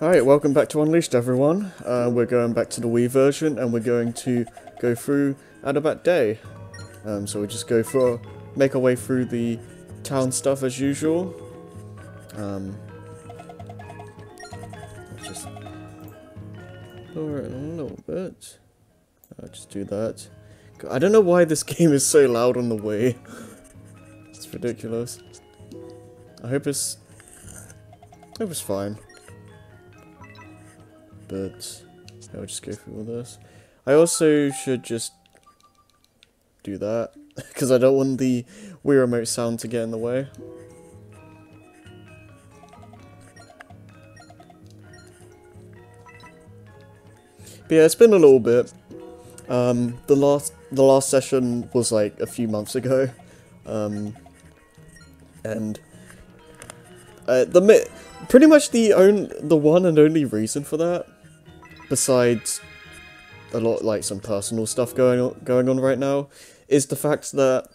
Alright, welcome back to Unleashed, everyone. We're going back to the Wii version, and we're going to go through Adabat Day. So we just make our way through the town stuff as usual. Let's just lower it a little bit. I'll just do that. I don't know why this game is so loud on the Wii. It's ridiculous. I hope it's fine. But I'll just go through all this. I also should just do that, because I don't want the Wii remote sound to get in the way. But yeah, it's been a little bit. The last session was like a few months ago, and pretty much the one and only reason for that, besides a lot like some personal stuff going on right now, is the fact that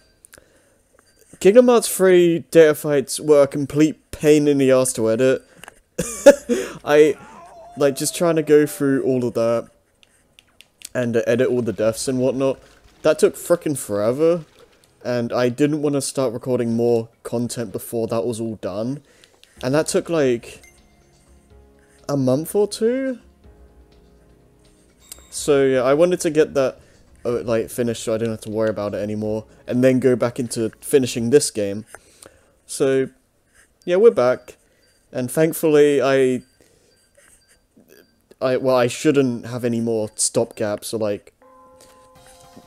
Kingdom Hearts 3 data fights were a complete pain in the ass to edit. Like just trying to go through all of that and edit all the deaths and whatnot. That took frickin' forever, and I didn't want to start recording more content before that was all done. And that took like a month or two. So yeah, I wanted to get that like finished so I don't have to worry about it anymore, and then go back into finishing this game. So yeah, we're back, and thankfully I shouldn't have any more stop gaps or like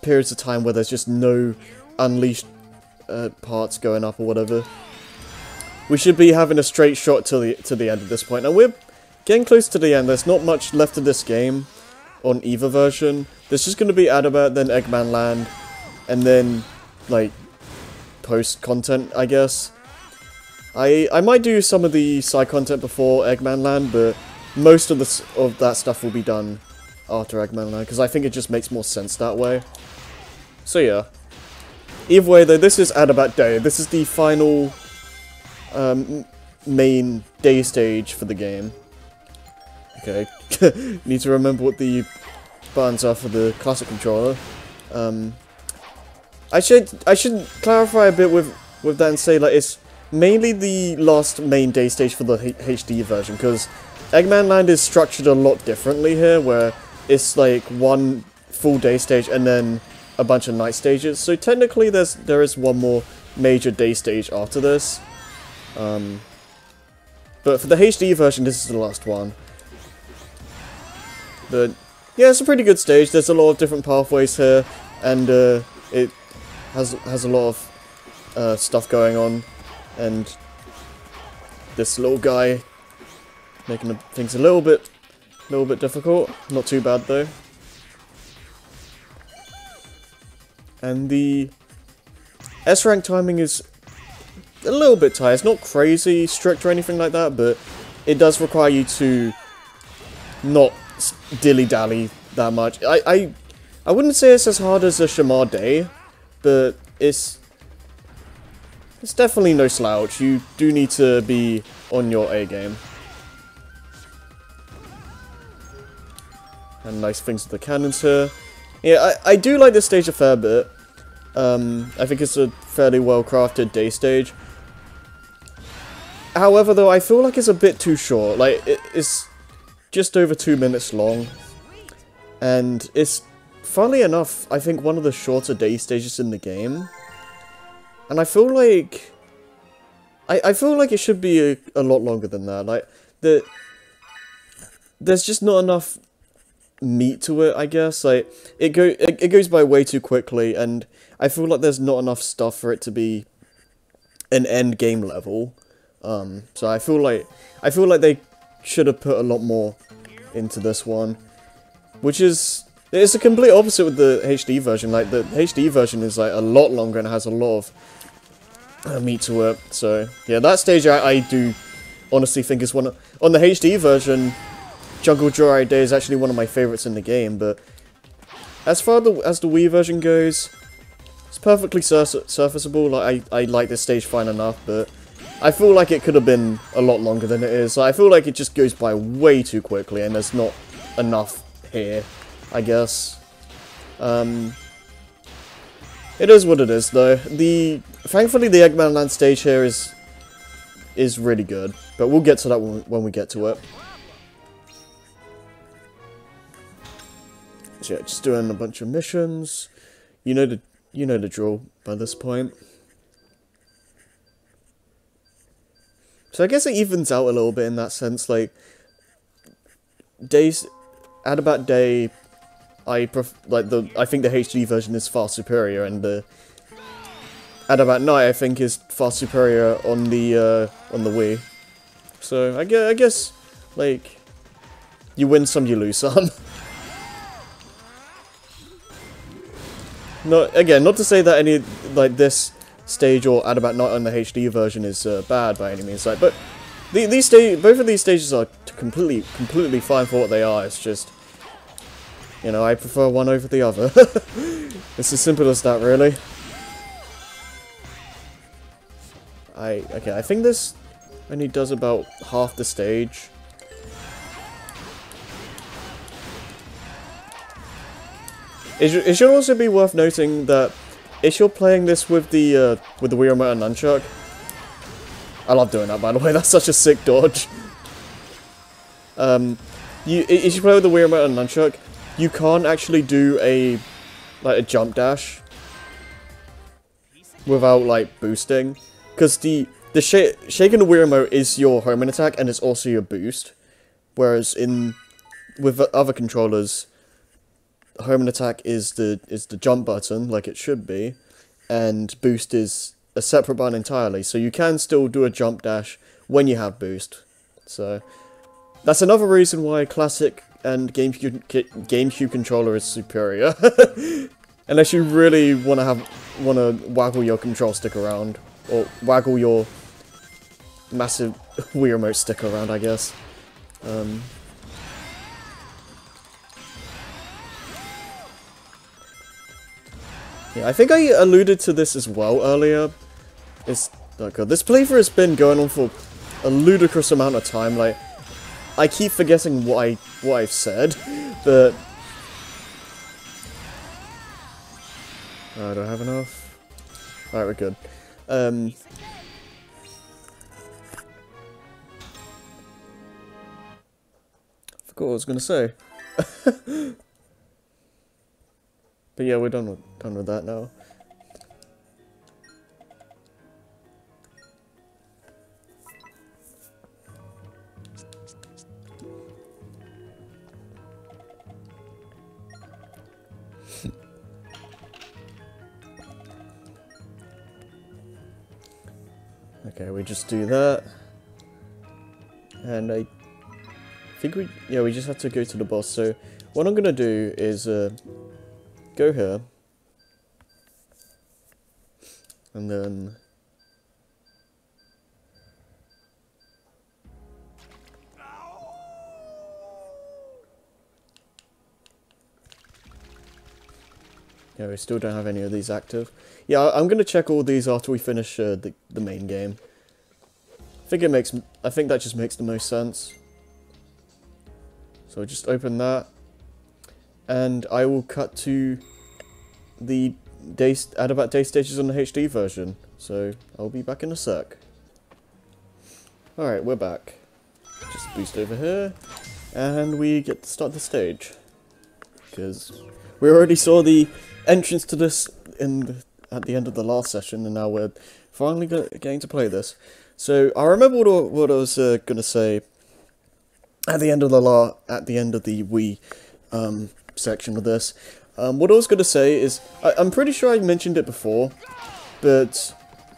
periods of time where there's just no Unleashed parts going up or whatever. We should be having a straight shot to the end at this point. Now we're getting close to the end. There's not much left of this game on either version. There's just going to be Adabat, then Eggman Land, and then like post content, I guess. I might do some of the side content before Eggman Land, but most of that stuff will be done after Eggman Land, because I think it just makes more sense that way. So yeah. Either way though, this is Adabat Day. This is the final main day stage for the game. Okay, need to remember what the buttons are for the classic controller. I should clarify a bit with that and say like it's mainly the last main day stage for the HD version, because Eggman Land is structured a lot differently here, where it's like one full day stage and then a bunch of night stages. So technically there is one more major day stage after this. But for the HD version, this is the last one. But yeah, it's a pretty good stage. There's a lot of different pathways here, and it has a lot of stuff going on, and this little guy making things a little bit difficult. Not too bad though. And the S-rank timing is a little bit tight. It's not crazy strict or anything like that, but it does require you to not dilly-dally that much. I wouldn't say it's as hard as a Shamar Day, but it's definitely no slouch. You do need to be on your A game. And nice things with the cannons here. Yeah, I do like this stage a fair bit. I think it's a fairly well-crafted day stage. However, though, I feel like it's a bit too short. Like, it's just over 2 minutes long. And it's, funnily enough, I think one of the shorter day stages in the game. And I feel like I feel like it should be a lot longer than that. Like, there's just not enough meat to it, I guess. Like, it goes by way too quickly, and I feel like there's not enough stuff for it to be an end game level. So I feel like they should have put a lot more into this one, which is, it's a complete opposite with the HD version. Like, the HD version is like a lot longer and has a lot of meat to it. So yeah, that stage I do honestly think is one of, on the HD version, Jungle Joyride Day is actually one of my favorites in the game. But as far as the Wii version goes, it's perfectly surfaceable. Like I like this stage fine enough, but I feel like it could have been a lot longer than it is. I feel like it just goes by way too quickly, and there's not enough here, I guess. It is what it is, though. Thankfully, the Eggman Land stage here is really good, but we'll get to that when we get to it. So yeah, just doing a bunch of missions. You know the drill by this point. So I guess it evens out a little bit in that sense. Like days, Adabat Day, I think the HD version is far superior, and the Adabat Night I think is far superior on the Wii. So I guess like you win some, you lose some. No, again, not to say that any like this stage or Adabat Night on the HD version is bad by any means, like, but both of these stages are completely fine for what they are. It's just, you know, I prefer one over the other. It's as simple as that, really. Okay, I think this only does about half the stage. It should also be worth noting that if you're playing this with the Wii Remote and Nunchuck, I love doing that, by the way. That's such a sick dodge. If you play with the Wii Remote and Nunchuck, you can't actually do a jump dash without like boosting, because the shaking the Wii Remote is your home and attack, and it's also your boost. Whereas with the other controllers, home and attack is the jump button, like it should be, and boost is a separate button entirely, so you can still do a jump dash when you have boost. So that's another reason why classic and GameCube controller is superior. Unless you really wanna waggle your control stick around, or waggle your massive Wii Remote stick around, I guess. Yeah, I think I alluded to this as well earlier. It's oh god, this playthrough has been going on for a ludicrous amount of time. Like, I keep forgetting what I've said, but oh, I don't have enough. All right, we're good. I forgot what I was gonna say. But yeah, we're done with that now. Okay, we just do that. And I think we just have to go to the boss. So what I'm gonna do is go here, and then yeah, we still don't have any of these active. Yeah, I'm gonna check all these after we finish the main game. I think that just makes the most sense. So just open that. And I will cut to the Adabat Day stages on the HD version. So I'll be back in a sec. Alright, we're back. Just boost over here. And we get to start the stage. Because we already saw the entrance to this at the end of the last session. And now we're finally getting to play this. So I remember what I was going to say at the end of the Wii section of this. What I was going to say is, I'm pretty sure I mentioned it before, but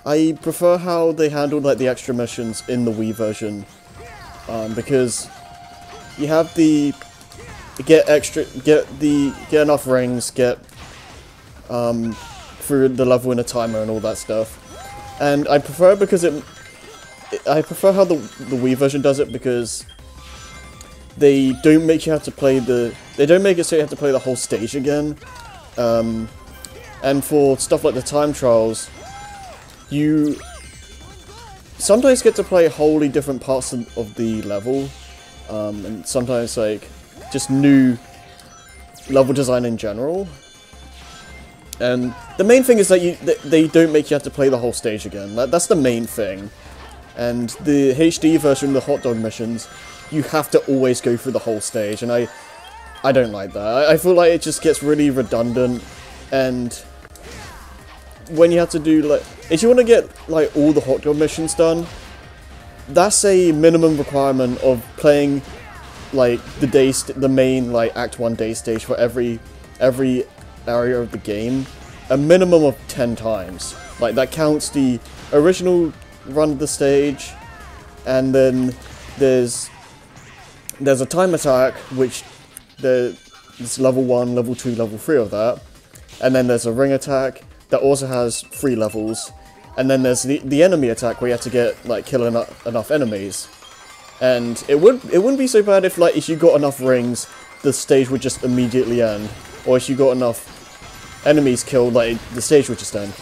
I prefer how they handled like the extra missions in the Wii version, because you have the get enough rings, get through the level in a timer and all that stuff, and I prefer I prefer how the Wii version does it, because they don't make you have to play They don't make it so you have to play the whole stage again. And for stuff like the time trials, you sometimes get to play wholly different parts of the level, and sometimes like just new level design in general. And the main thing is that they don't make you have to play the whole stage again. That's the main thing. And the HD version of the hot dog missions, you have to always go through the whole stage, and I don't like that. I feel like it just gets really redundant, and when you have to do, like, if you want to get like all the hot dog missions done, that's a minimum requirement of playing like the main like Act 1 day stage for every area of the game a minimum of 10 times. Like, that counts the original run of the stage, and then there's a time attack, which there's level 1, level 2, level 3 of that, and then there's a ring attack that also has 3 levels, and then there's the enemy attack where you have to get like kill enough enemies. And it wouldn't be so bad if like if you got enough rings, the stage would just immediately end, or if you got enough enemies killed, like the stage would just end.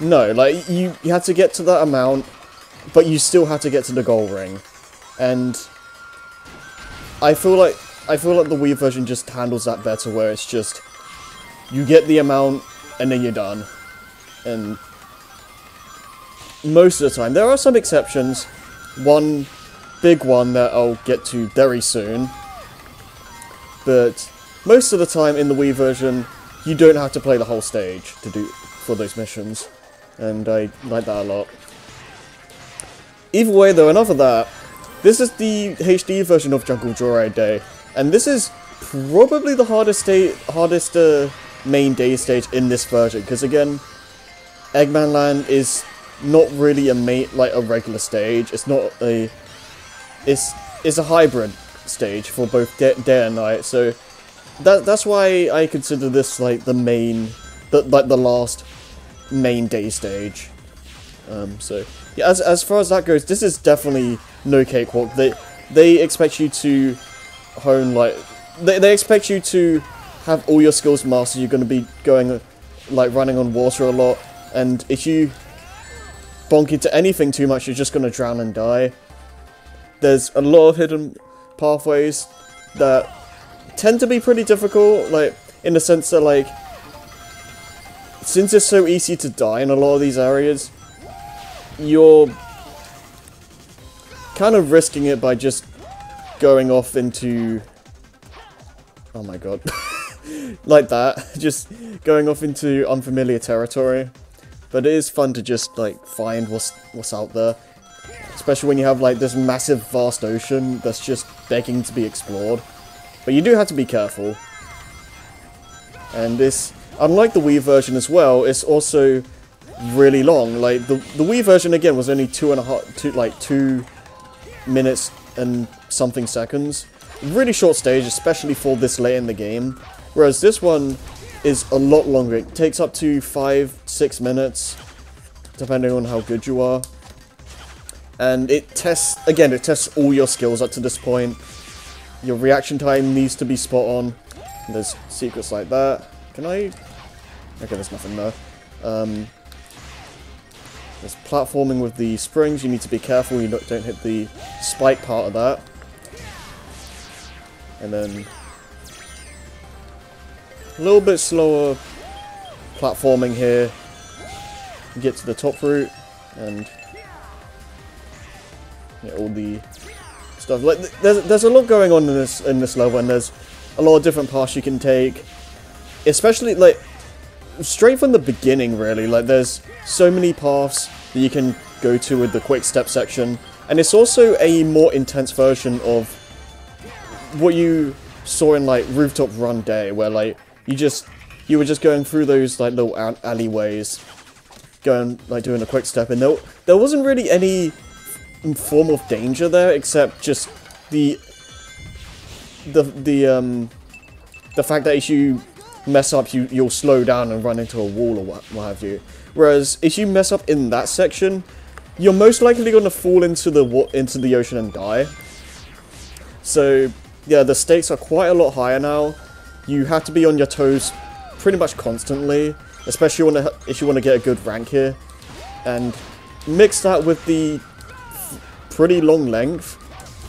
No, like you had to get to that amount, but you still had to get to the goal ring. And I feel like the Wii version just handles that better, where it's just you get the amount and then you're done. And most of the time, there are some exceptions. One big one that I'll get to very soon. But most of the time in the Wii version, you don't have to play the whole stage for those missions. And I like that a lot. Either way, though, enough of that. This is the HD version of Jungle Joyride Day, and this is probably the hardest main day stage in this version, because again, Eggman Land is not really a regular stage. It's not a, it's a hybrid stage for both day and night. So that's why I consider this like the last main day stage. So yeah, as far as that goes, this is definitely no cakewalk. They expect you to hone, like, they expect you to have all your skills mastered. You're going to be going, like, running on water a lot, and if you bonk into anything too much, you're just going to drown and die. There's a lot of hidden pathways that tend to be pretty difficult, like, in the sense that, like, since it's so easy to die in a lot of these areas, you're kind of risking it by just going off into, oh my god, like that, just going off into unfamiliar territory. But it is fun to just like find what's out there, especially when you have like this massive vast ocean that's just begging to be explored. But you do have to be careful. And this, unlike the Wii version as well, it's also really long. Like the Wii version again was only 2 minutes and something seconds. Really short stage, especially for this late in the game. Whereas this one is a lot longer. It takes up to 5-6 minutes, depending on how good you are. And it tests all your skills up to this point. Your reaction time needs to be spot on. And there's secrets like that. Can I? Okay, there's nothing there. There's platforming with the springs. You need to be careful you don't hit the spike part of that. And then a little bit slower platforming here. You get to the top route and yeah, all the stuff. Like there's a lot going on in this level, and there's a lot of different paths you can take, especially like straight from the beginning, really. Like, there's so many paths that you can go to with the quick step section, and it's also a more intense version of what you saw in, like, Rooftop Run Day, where, like, you were just going through those, like, little alleyways, going, like, doing a quick step, and there wasn't really any form of danger there, except just the fact that if you mess up, you'll slow down and run into a wall or what have you. Whereas if you mess up in that section, you're most likely going to fall into the ocean and die. So yeah, the stakes are quite a lot higher now. You have to be on your toes pretty much constantly, especially if you want to get a good rank here. And mix that with the pretty long length.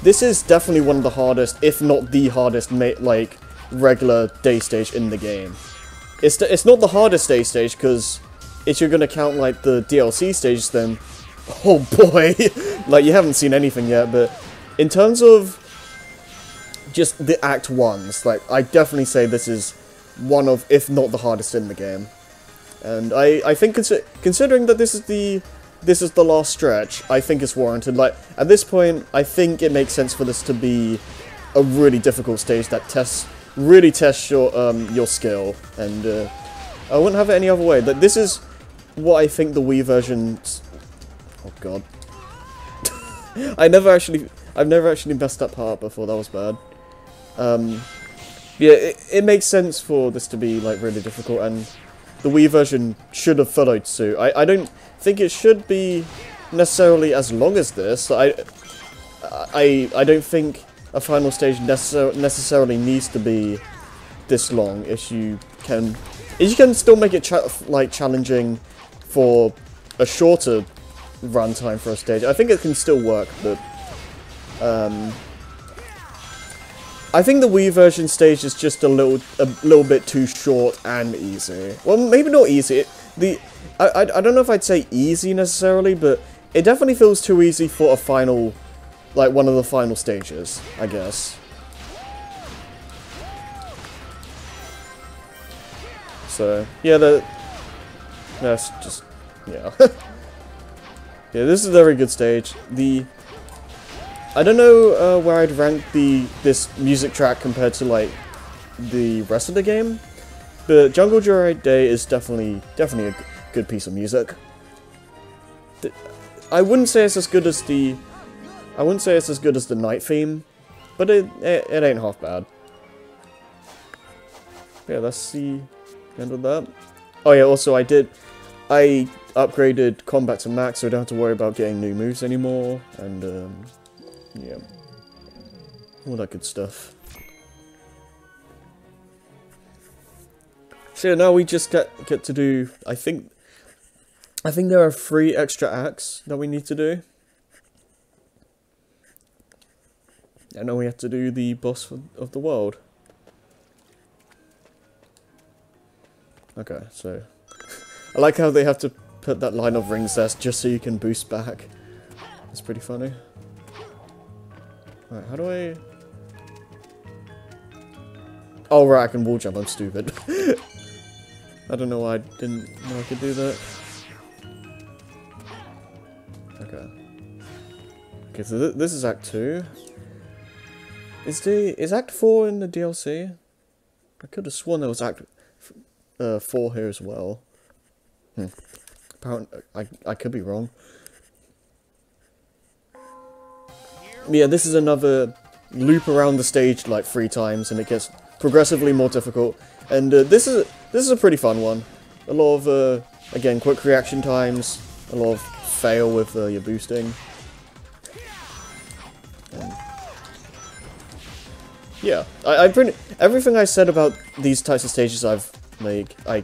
This is definitely one of the hardest, if not the hardest, like, regular day stage in the game. It's not the hardest day stage, because if you're going to count, like, the DLC stages, then... oh boy! Like, you haven't seen anything yet, but in terms of just the Act 1s, like, I definitely say this is one of, if not the hardest in the game. And I think considering that this is the last stretch, I think it's warranted. Like, at this point, I think it makes sense for this to be a really difficult stage that really tests your skill, and I wouldn't have it any other way. Like, this is what I think the Wii version... oh god. I've never actually messed that part up before, that was bad. Yeah, it makes sense for this to be, like, really difficult, and the Wii version should have followed suit. I don't think it should be necessarily as long as this. I don't think a final stage necessarily needs to be this long. If you can still make it challenging for a shorter run time for a stage, I think it can still work. But I think the Wii version stage is just a little bit too short and easy. Well, maybe not easy. I don't know if I'd say easy necessarily, but it definitely feels too easy for a final, like one of the final stages, I guess. So yeah, that's just yeah. Yeah, this is a very good stage. I don't know where I'd rank this music track compared to, like, the rest of the game, but Jungle Joyride Day is definitely a good piece of music. I wouldn't say it's as good as the night theme, but it ain't half bad. Yeah, that's the end of that. Oh yeah, also I upgraded combat to max, so I don't have to worry about getting new moves anymore, and yeah, all that good stuff. So yeah, now we just get to do, I think there are 3 extra acts that we need to do. And now we have to do the boss of the world. Okay, so I like how they have to put that line of rings there just so you can boost back. It's pretty funny. Alright, how do I... oh, right, I can wall jump, I'm stupid. I don't know why I didn't know I could do that. Okay. Okay, so this is Act 2. Is Act 4 in the DLC? I could have sworn there was Act 4 here as well. Hmm. Apparently, I could be wrong. Yeah, this is another loop around the stage like 3 times, and it gets progressively more difficult. And this is a pretty fun one. A lot of again, quick reaction times, a lot of fail with your boosting. And yeah, I pretty everything I said about these types of stages I've like I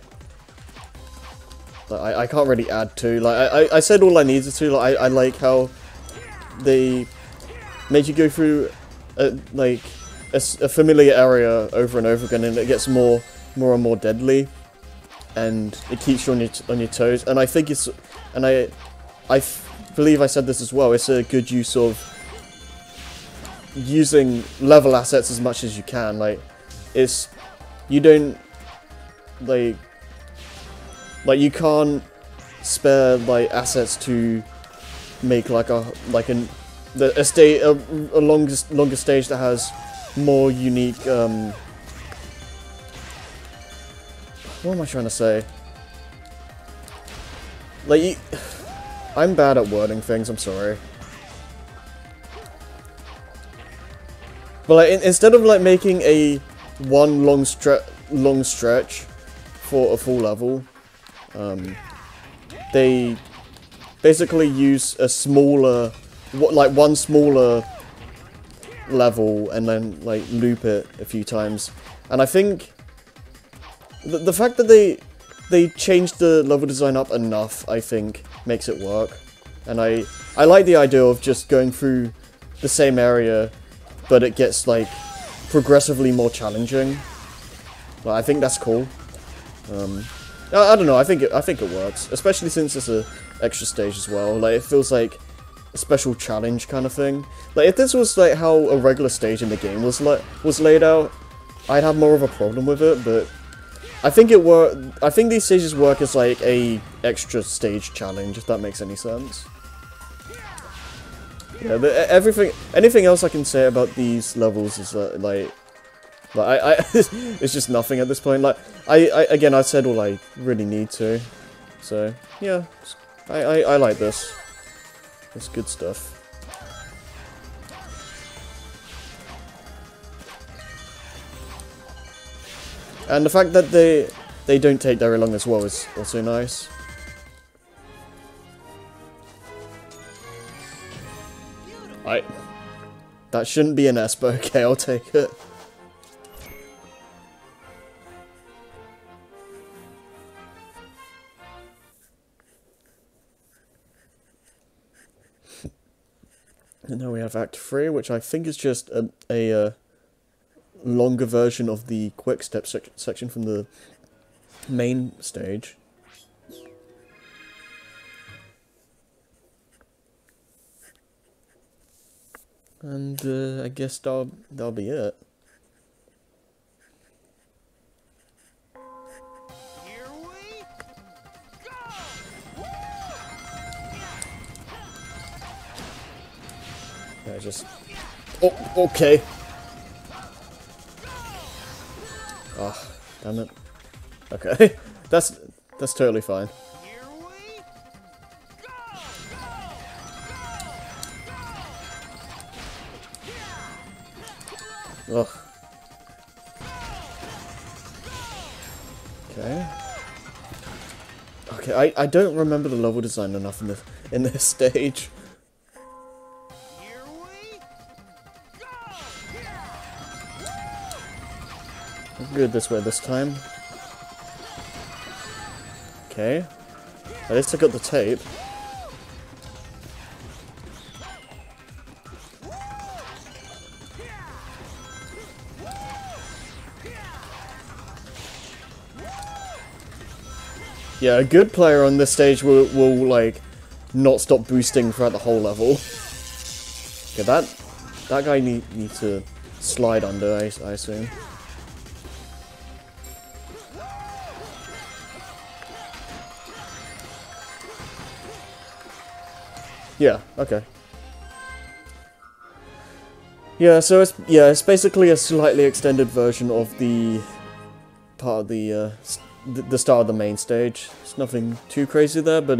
can't really add to. Like I said all I needed to. Like I like how they made you go through a familiar area over and over again, and it gets more and more deadly, and it keeps you on your toes. And I think it's, and I believe I said this as well, it's a good use of using level assets as much as you can. Like, it's, you don't like you can't spare like assets to make a longer stage that has more unique, what am I trying to say? Like, I'm bad at wording things, I'm sorry. But like, instead of like making a one long stretch for a full level, they basically use a smaller, like one smaller level, and then like loop it a few times. And I think the fact that they changed the level design up enough, I think, makes it work. And I I like the idea of just going through the same area, but it gets, like, progressively more challenging. Well, I think that's cool. I don't know, I think it works. Especially since it's an extra stage as well. Like, it feels like a special challenge kind of thing. Like, if this was, like, how a regular stage in the game was laid out, I'd have more of a problem with it, but... I think these stages work as, like, a extra stage challenge, if that makes any sense. Yeah, but anything else I can say about these levels is that, like it's just nothing at this point. Like, again, I said all I really need to. So, yeah, I like this. It's good stuff. And the fact that they don't take very long as well is also nice. That shouldn't be an S, but okay, I'll take it. And now we have Act 3, which I think is just a longer version of the quick step section from the main stage. And I guess that'll be it. Here we go! Yeah, oh, okay. Ah, oh, damn it. Okay, that's totally fine. Ugh. Okay. Okay, I don't remember the level design enough in this stage. Here we go. I'm good this way this time. Okay. At least I got the tape. Yeah, a good player on this stage will like, not stop boosting throughout the whole level. Okay, that guy needs to slide under, I assume. Yeah, okay. Yeah, so it's basically a slightly extended version of the part of the start of the main stage. It's nothing too crazy there, but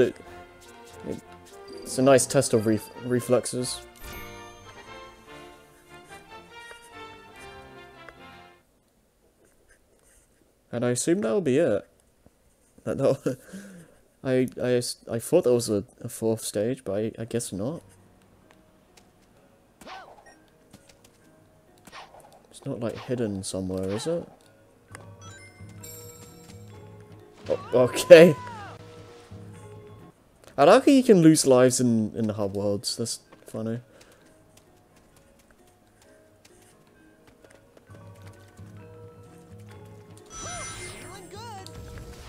it's a nice test of reflexes. And I assume that'll be it. I thought that was a fourth stage, but I guess not. It's not like hidden somewhere, is it? Okay. I like how you can lose lives in the hub worlds. That's funny.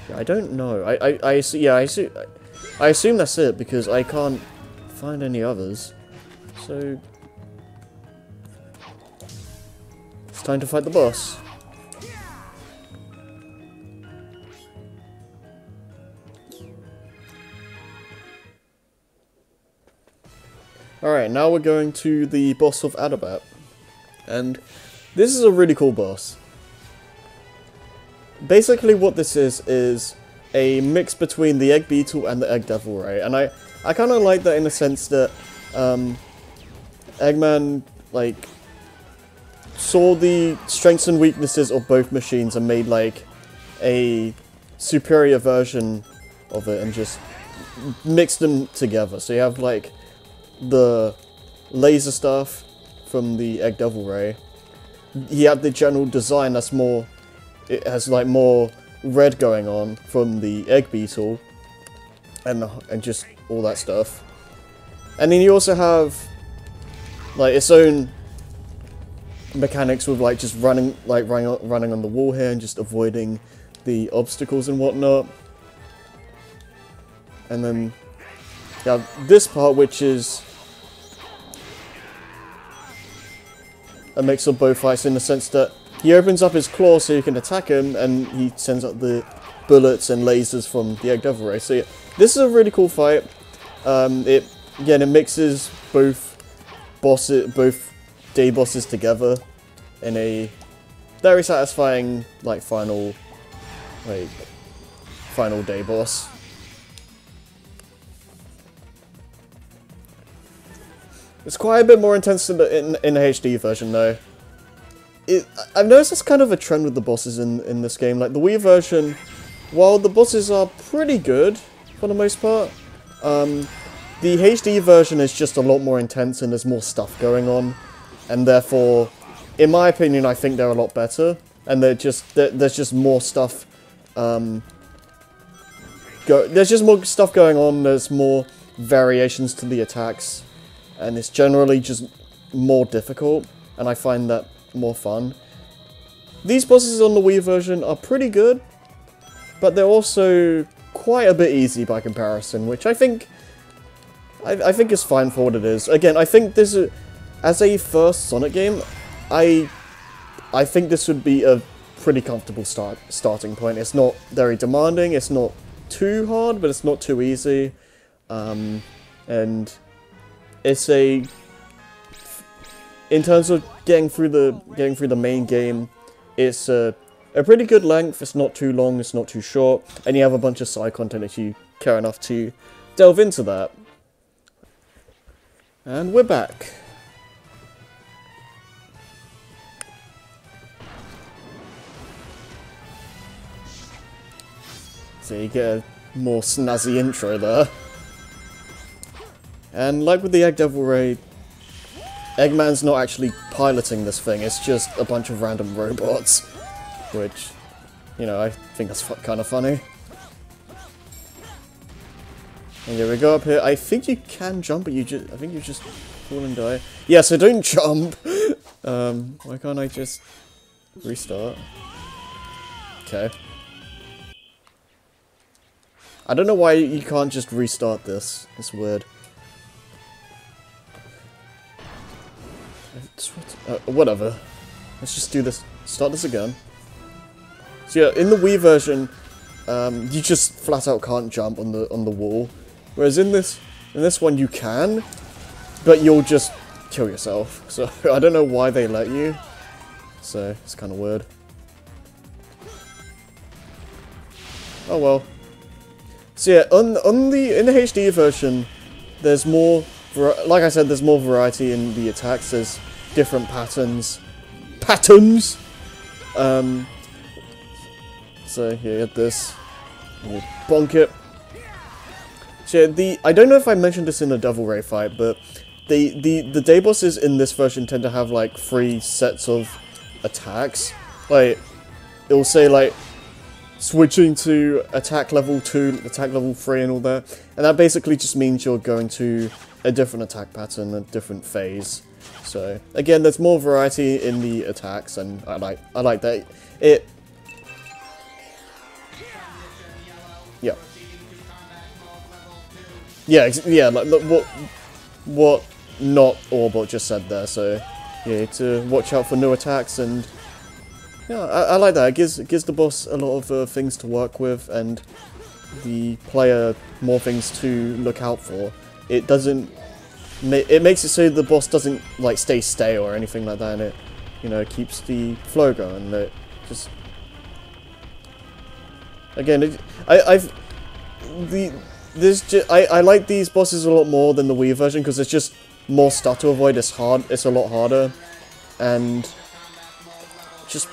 Yeah, I don't know. I assume that's it because I can't find any others. So it's time to fight the boss. Alright, now we're going to the boss of Adabat, and this is a really cool boss. Basically what this is a mix between the Egg Beetle and the Egg Devil Ray, and I kind of like that in the sense that Eggman, like, saw the strengths and weaknesses of both machines and made, like, a superior version of it and just mixed them together. So you have, like, the laser stuff from the Egg Devil Ray. He had the general design that's more, it has like more red going on from the Egg Beetle, and just all that stuff. And then you also have like its own mechanics with like just running on the wall here and just avoiding the obstacles and whatnot. And then you have this part, which is a mix of both fights in the sense that he opens up his claw so you can attack him, and he sends out the bullets and lasers from the Egg Devil Ray. So yeah, this is a really cool fight. It mixes both day bosses together in a very satisfying final day boss. It's quite a bit more intense than in the HD version though. I've noticed that's kind of a trend with the bosses in this game. Like the Wii version, while the bosses are pretty good for the most part, the HD version is just a lot more intense and there's more stuff going on. And therefore, in my opinion, I think they're a lot better. And there's just more stuff. There's just more stuff going on. There's more variations to the attacks. And it's generally just more difficult, and I find that more fun. These bosses on the Wii version are pretty good, but they're also quite a bit easy by comparison, which I think is fine for what it is. Again, I think this, as a first Sonic game, I think this would be a pretty comfortable starting point. It's not very demanding, it's not too hard, but it's not too easy, and it's in terms of getting through the main game, it's a pretty good length. It's not too long, it's not too short, and you have a bunch of side content if you care enough to delve into that. And we're back. So you get a more snazzy intro there. And like with the Egg Devil Ray, Eggman's not actually piloting this thing, it's just a bunch of random robots. Which, you know, I think that's kind of funny. And here we go up here. I think you can jump, but I think you just fall and die. Yeah, so don't jump! Why can't I just restart? Okay. I don't know why you can't just restart this. It's weird. Whatever. Let's just do this. Start this again. So yeah, in the Wii version, you just flat out can't jump on the wall, whereas in this one you can, but you'll just kill yourself. So I don't know why they let you. So it's kind of weird. Oh well. So yeah, in the HD version, there's more. Like I said, there's more variety in the attacks, there's different patterns! So here, you get this, and you bonk it. So yeah, I don't know if I mentioned this in the Devil Ray fight, but the day bosses in this version tend to have like 3 sets of attacks. Like, it will say like, switching to attack level 2, attack level 3 and all that, and that basically just means you're going to a different attack pattern, a different phase. So again, there's more variety in the attacks, and I like that. Yeah, like what not Orbot just said there. So yeah, to watch out for new attacks, and yeah, I like that. It gives the boss a lot of things to work with, and the player more things to look out for. It makes it so the boss doesn't like stay stale or anything like that, and it, you know, keeps the flow going. It just, again, I like these bosses a lot more than the Wii version because there's just more stuff to avoid. It's a lot harder, and just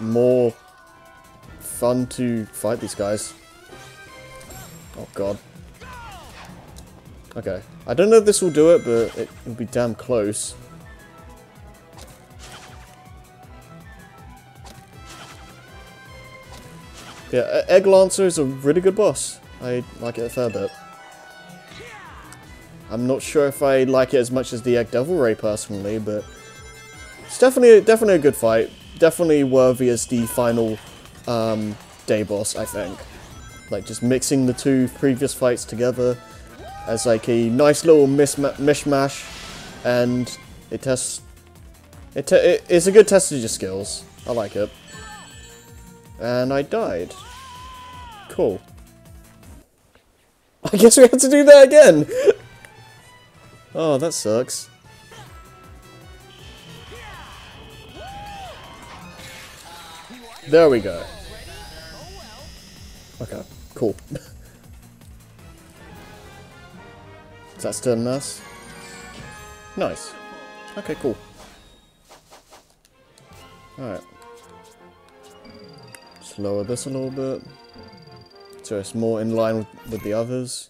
more fun to fight these guys. Oh god. Okay, I don't know if this will do it, but it'll be damn close. Yeah, Egg Lancer is a really good boss. I like it a fair bit. I'm not sure if I like it as much as the Egg Devil Ray personally, but it's definitely a good fight. Definitely worthy as the final day boss, I think. Like, just mixing the two previous fights together as like a nice little mishmash, and it tests... It's a good test of your skills. I like it. And I died. Cool. I guess we have to do that again! Oh, that sucks. There we go. Okay, cool. Is that still a mess? Nice. Okay, cool. Alright. Just lower this a little bit, so it's more in line with the others,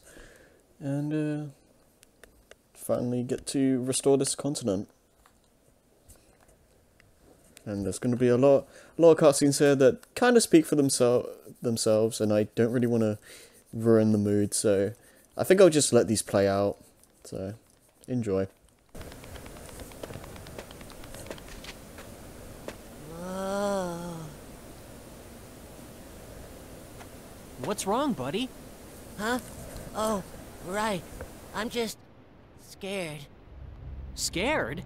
and finally get to restore this continent. And there's going to be a lot of cutscenes here that kind of speak for themselves, and I don't really want to ruin the mood, so I think I'll just let these play out. So enjoy. What's wrong, buddy? Huh? Oh, right. I'm just... scared. Scared?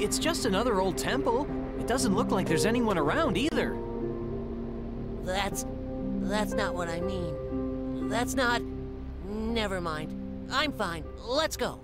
It's just another old temple. It doesn't look like there's anyone around, either. That's not what I mean. That's not... Never mind. I'm fine. Let's go.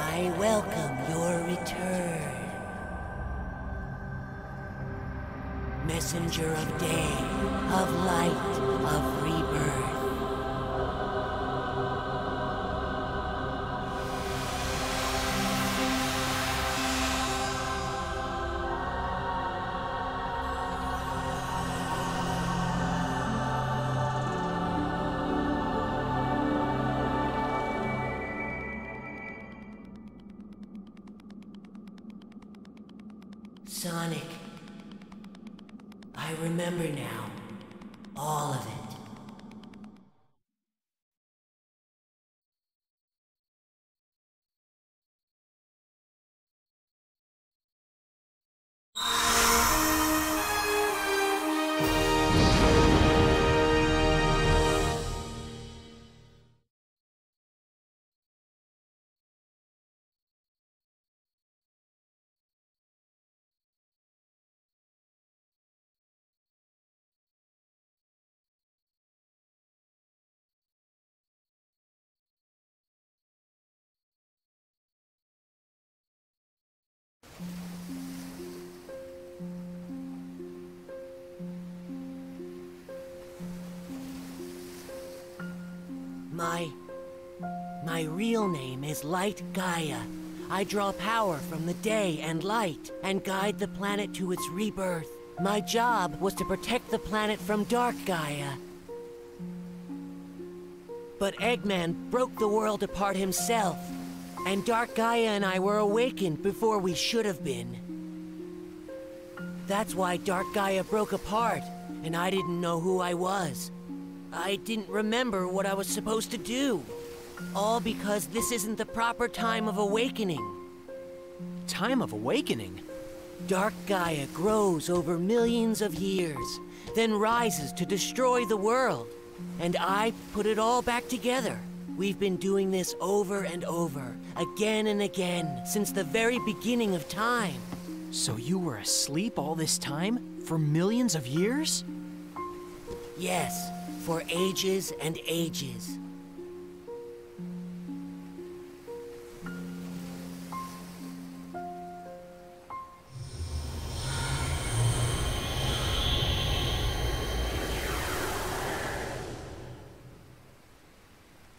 I welcome your return, messenger of day, of light, of Sonic, I remember now, all of it. My real name is Light Gaia. I draw power from the day and light, and guide the planet to its rebirth. My job was to protect the planet from Dark Gaia. But Eggman broke the world apart himself, and Dark Gaia and I were awakened before we should have been. That's why Dark Gaia broke apart, and I didn't know who I was. I didn't remember what I was supposed to do. All because this isn't the proper time of awakening. Time of awakening? Dark Gaia grows over millions of years, then rises to destroy the world. And I put it all back together. We've been doing this over and over, again and again, since the very beginning of time. So you were asleep all this time? For millions of years? Yes, for ages and ages.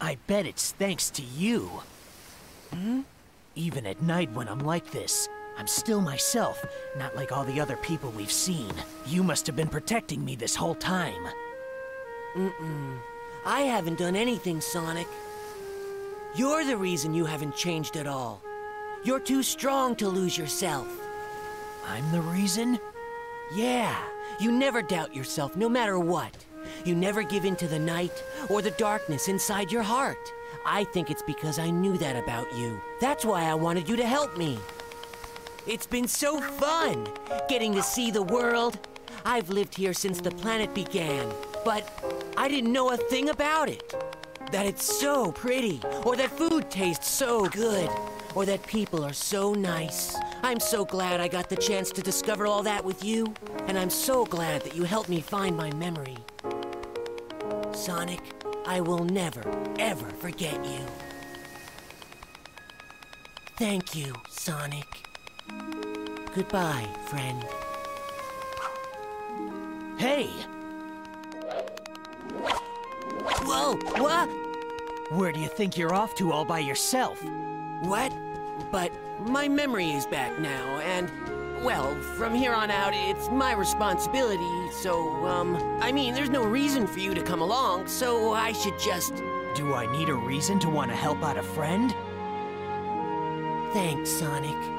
I bet it's thanks to you. Hmm? Even at night when I'm like this, I'm still myself, not like all the other people we've seen. You must have been protecting me this whole time. Mm-mm. I haven't done anything, Sonic. You're the reason you haven't changed at all. You're too strong to lose yourself. I'm the reason? Yeah. You never doubt yourself, no matter what. You never give in to the night or the darkness inside your heart. I think it's because I knew that about you. That's why I wanted you to help me. It's been so fun, getting to see the world. I've lived here since the planet began, but I didn't know a thing about it. That it's so pretty, or that food tastes so good, or that people are so nice. I'm so glad I got the chance to discover all that with you, and I'm so glad that you helped me find my memory. Sonic, I will never, ever forget you. Thank you, Sonic. Goodbye, friend. Hey! Whoa, what? Where do you think you're off to all by yourself? What? But my memory is back now, and... well, from here on out, it's my responsibility, so, I mean, there's no reason for you to come along, so I should just... Do I need a reason to want to help out a friend? Thanks, Sonic.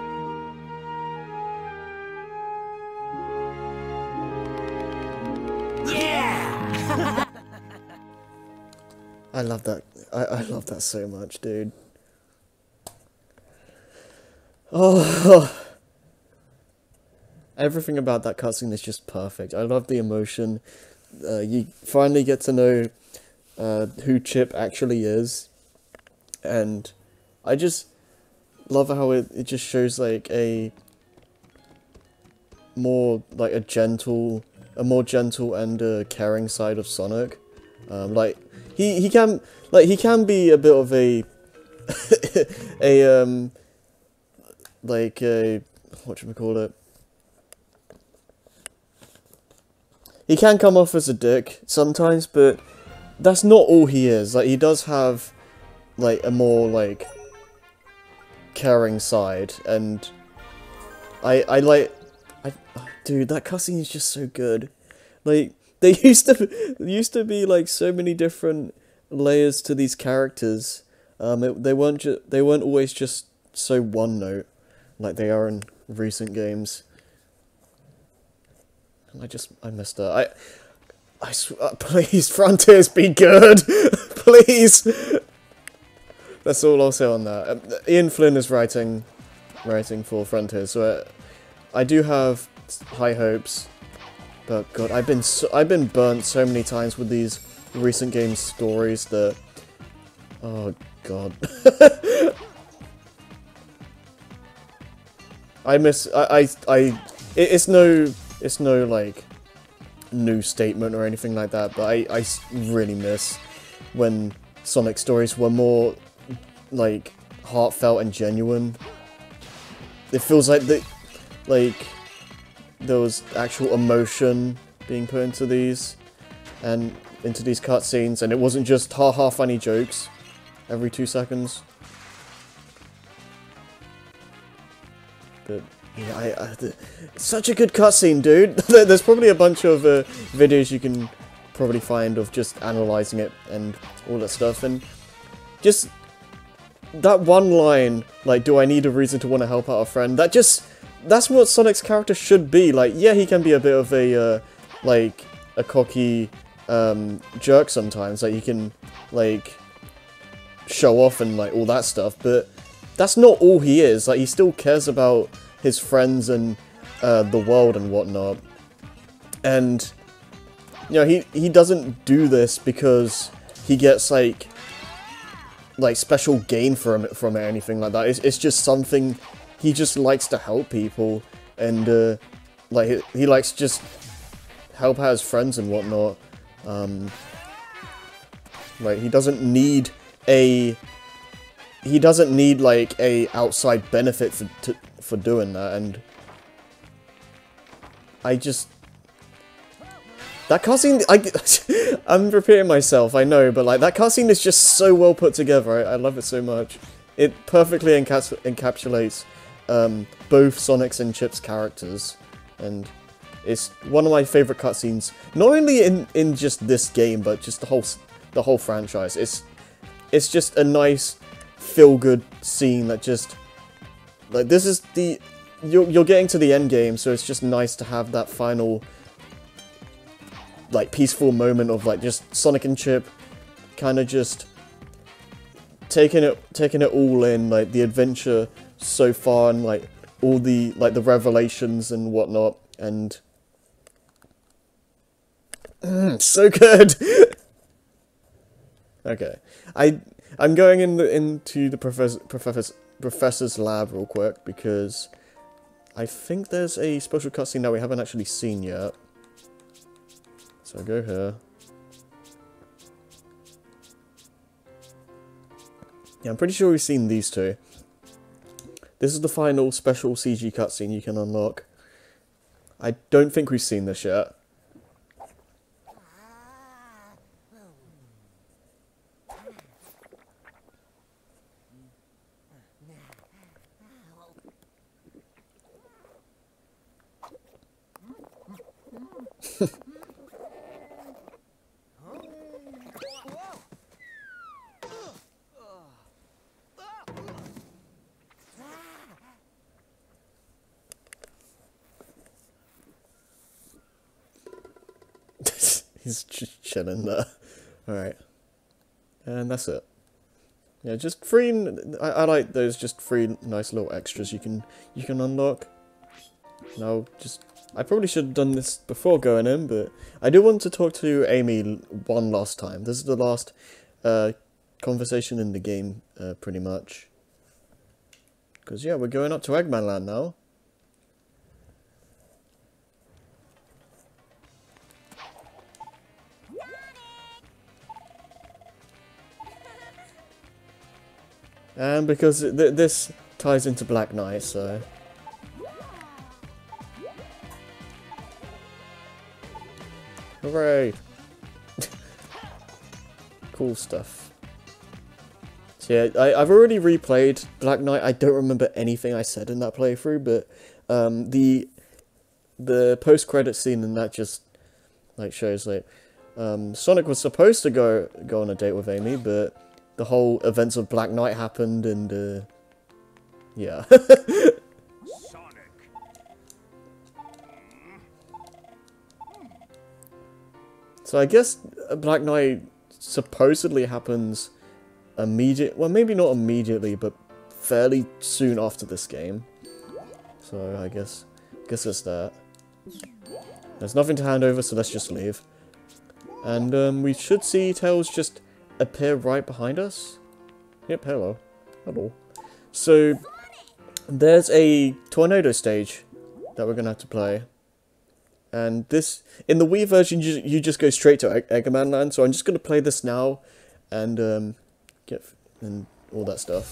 Yeah! I love that. I love that so much, dude. Oh... Everything about that cutscene is just perfect. I love the emotion. You finally get to know who Chip actually is. And I just love how it just shows like a more like a more gentle and caring side of Sonic. Like he can be a bit of a like a, what should we call it? He can come off as a dick sometimes, but that's not all he is. Like, he does have, like, a more, like, caring side, and dude, that cutscene is just so good. Like, there used to be, like, so many different layers to these characters. They weren't always just so one-note, like they are in recent games. I missed that. Please, Frontiers, be good! Please! That's all I'll say on that. Ian Flynn is writing for Frontiers, so I do have high hopes. But God, I've been burnt so many times with these recent game stories that... Oh, God. It's no, like, new statement or anything like that, but I really miss when Sonic stories were more, like, heartfelt and genuine. It feels like there was actual emotion being put into these, and into these cutscenes, and it wasn't just ha-ha funny jokes every 2 seconds. But... yeah, it's such a good cutscene, dude. There's probably a bunch of videos you can probably find of just analysing it and all that stuff, and just that one line, like, do I need a reason to want to help out a friend? That's what Sonic's character should be. Like, yeah, he can be a bit of a like a cocky jerk sometimes. Like, you can, like, show off and like all that stuff, but that's not all he is. Like, he still cares about his friends and the world and whatnot. And you know, he doesn't do this because he gets like special gain from it or anything like that. It's just something he just likes to help people, and like he likes to just help out his friends and whatnot. Like, he doesn't need like a outside benefit for doing that. And I just, that cutscene, I'm repeating myself, I know, but like that cutscene is just so well put together. I love it so much. It perfectly encapsulates both Sonic's and Chip's characters, and it's one of my favorite cutscenes. Not only in just this game, but just the whole franchise. It's just a nice feel-good scene that just like, this is the, you're getting to the end game, so it's just nice to have that final like peaceful moment of like just Sonic and Chip kind of just taking it all in, like the adventure so far and like all the revelations and whatnot. And so good. Okay, I'm going into the professor's lab real quick, because I think there's a special cutscene that we haven't actually seen yet. So I go here. Yeah, I'm pretty sure we've seen these two. This is the final special CG cutscene you can unlock. I don't think we've seen this yet. He's just chilling there. Alright. And that's it. Yeah, just three... I like those, just three nice little extras you can unlock. Now, just... I probably should have done this before going in, but... I do want to talk to Amy one last time. This is the last conversation in the game, pretty much. Because, yeah, we're going up to Eggman Land now. And because this ties into Black Knight, so... Hooray! Cool stuff. So yeah, I've already replayed Black Knight. I don't remember anything I said in that playthrough, but the post-credit scene and that just like shows like Sonic was supposed to go on a date with Amy, but the whole events of Black Knight happened, and yeah. So I guess Black Knight supposedly happens well, maybe not immediately, but fairly soon after this game. So I guess it's that. There's nothing to hand over, so let's just leave. And we should see Tails just appear right behind us. Yep, hello. Hello. So there's a tornado stage that we're going to have to play. And this, in the Wii version, you just go straight to Eggman Land, so I'm just going to play this now and get all that stuff.